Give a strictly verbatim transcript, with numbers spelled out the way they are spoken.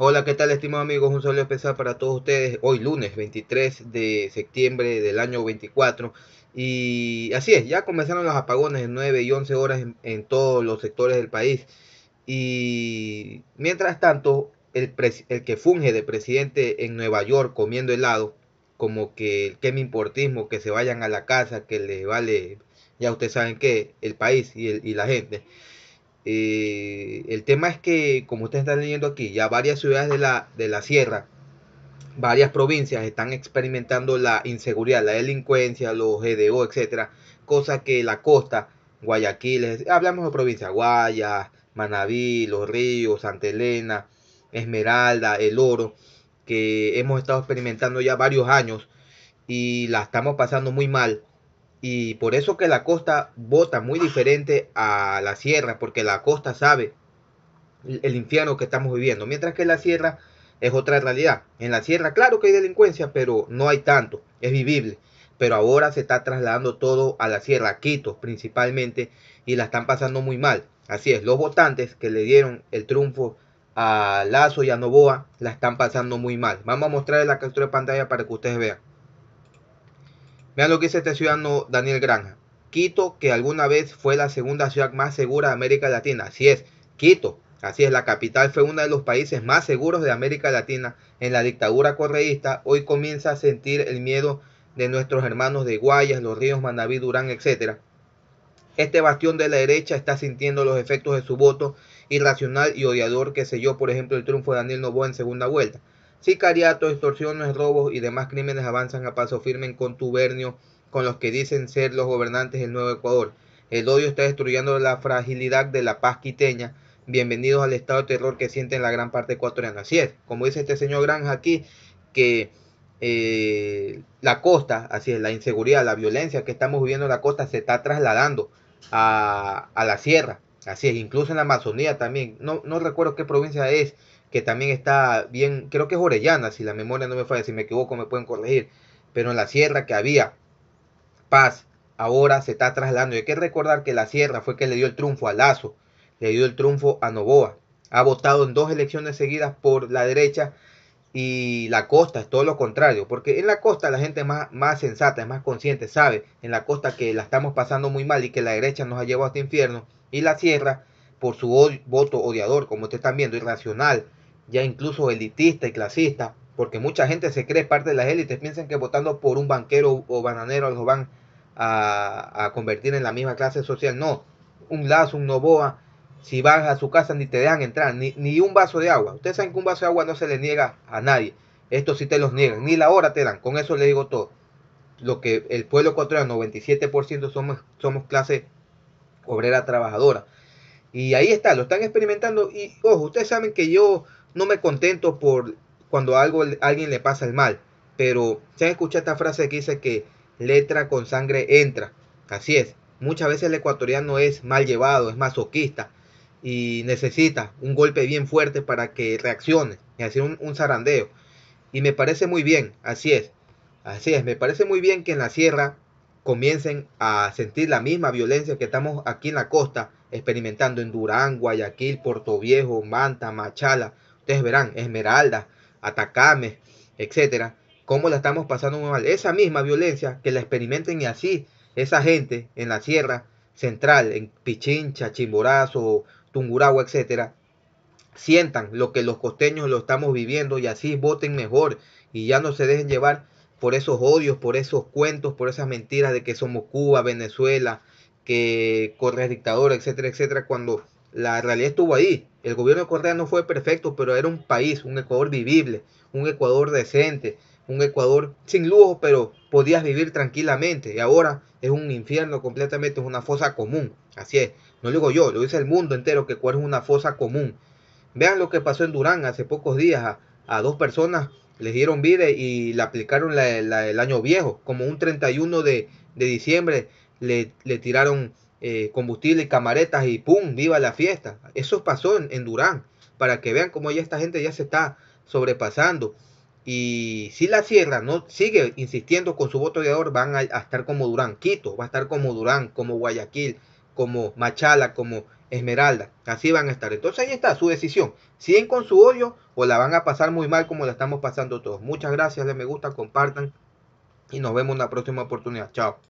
Hola, ¿qué tal, estimados amigos? Un saludo especial para todos ustedes. Hoy lunes veintitrés de septiembre del año veinticuatro. Y así es, ya comenzaron los apagones en nueve y once horas en, en todos los sectores del país. Y mientras tanto, el, el que funge de presidente en Nueva York comiendo helado, como que el que me importismo, que se vayan a la casa, que le vale, ya ustedes saben qué, el país y, el, y la gente. Eh, el tema es que, como ustedes están leyendo aquí, ya varias ciudades de la, de la sierra, varias provincias están experimentando la inseguridad, la delincuencia, los G D O, etcétera. Cosa que la costa, Guayaquil, es, hablamos de provincias, Guayas, Manabí, Los Ríos, Santa Elena, Esmeralda, El Oro, que hemos estado experimentando ya varios años y la estamos pasando muy mal. Y por eso que la costa vota muy diferente a la sierra, porque la costa sabe el infierno que estamos viviendo. Mientras que la sierra es otra realidad. En la sierra, claro que hay delincuencia, pero no hay tanto. Es vivible. Pero ahora se está trasladando todo a la sierra, a Quito principalmente, y la están pasando muy mal. Así es, los votantes que le dieron el triunfo a Lasso y a Noboa la están pasando muy mal. Vamos a mostrarles la captura de pantalla para que ustedes vean. Vean lo que dice este ciudadano Daniel Granja. Quito, que alguna vez fue la segunda ciudad más segura de América Latina. Así es, Quito. Así es, la capital fue uno de los países más seguros de América Latina en la dictadura correísta. Hoy comienza a sentir el miedo de nuestros hermanos de Guayas, Los Ríos, Manabí, Durán, etcétera. Este bastión de la derecha está sintiendo los efectos de su voto irracional y odiador que selló, por ejemplo, el triunfo de Daniel Noboa en segunda vuelta. Sicariato, extorsiones, robos y demás crímenes avanzan a paso firme en contubernio con los que dicen ser los gobernantes del nuevo Ecuador. El odio está destruyendo la fragilidad de la paz quiteña. Bienvenidos al estado de terror que sienten la gran parte ecuatoriana. Así es, como dice este señor Granja aquí, que eh, la costa, así es, la inseguridad, la violencia que estamos viviendo en la costa se está trasladando a, a la sierra. Así es, incluso en la Amazonía también. No, no recuerdo qué provincia es, que también está bien, creo que es Orellana, si la memoria no me falla, si me equivoco me pueden corregir, pero en la sierra que había paz, ahora se está trasladando. Y hay que recordar que la sierra fue que le dio el triunfo a Lasso, le dio el triunfo a Noboa, ha votado en dos elecciones seguidas por la derecha, y la costa es todo lo contrario, porque en la costa la gente es más, más sensata, es más consciente, sabe en la costa que la estamos pasando muy mal y que la derecha nos ha llevado hasta infierno, y la sierra, por su od- voto odiador, como ustedes están viendo, irracional, ya incluso elitista y clasista, porque mucha gente se cree parte de las élites, piensan que votando por un banquero o bananero los van a, a convertir en la misma clase social. No, un Lasso, un Noboa, si van a su casa ni te dejan entrar, ni, ni un vaso de agua. Ustedes saben que un vaso de agua no se le niega a nadie, estos sí te los niegan, ni la hora te dan, con eso les digo todo. Lo que el pueblo ecuatoriano, noventa y siete por ciento somos, somos clase obrera trabajadora. Y ahí está, lo están experimentando y, ojo, ustedes saben que yo no me contento por cuando algo, a alguien le pasa el mal, pero se han escuchado esta frase que dice que letra con sangre entra. Así es, muchas veces el ecuatoriano es mal llevado, es masoquista y necesita un golpe bien fuerte para que reaccione, es decir, un, un zarandeo. Y me parece muy bien, así es, así es, me parece muy bien que en la sierra comiencen a sentir la misma violencia que estamos aquí en la costa experimentando en Durán, Guayaquil, Portoviejo, Manta, Machala, ustedes verán, Esmeralda, Atacame, etcétera, cómo la estamos pasando muy mal. Esa misma violencia que la experimenten y así esa gente en la sierra central, en Pichincha, Chimborazo, Tungurahua, etcétera, sientan lo que los costeños lo estamos viviendo y así voten mejor y ya no se dejen llevar por esos odios, por esos cuentos, por esas mentiras de que somos Cuba, Venezuela, que Correa es dictador, etcétera, etcétera, cuando la realidad estuvo ahí. El gobierno de Correa no fue perfecto, pero era un país, un Ecuador vivible, un Ecuador decente, un Ecuador sin lujo, pero podías vivir tranquilamente. Y ahora es un infierno completamente, es una fosa común. Así es, no lo digo yo, lo dice el mundo entero que Ecuador es una fosa común. Vean lo que pasó en Durán hace pocos días, a, a dos personas les dieron vida y le aplicaron la, la, el año viejo, como un treinta y uno de diciembre le, le tiraron Eh, combustible y camaretas y pum, viva la fiesta. Eso pasó en, en Durán, para que vean cómo ya esta gente ya se está sobrepasando. Y si la sierra no sigue insistiendo con su voto de oro, van a, a estar como Durán. Quito va a estar como Durán, como Guayaquil, como Machala, como Esmeralda. Así van a estar. Entonces ahí está su decisión. ¿Siguen con su odio o la van a pasar muy mal como la estamos pasando todos? Muchas gracias, denle me gusta, compartan y nos vemos en la próxima oportunidad. Chao.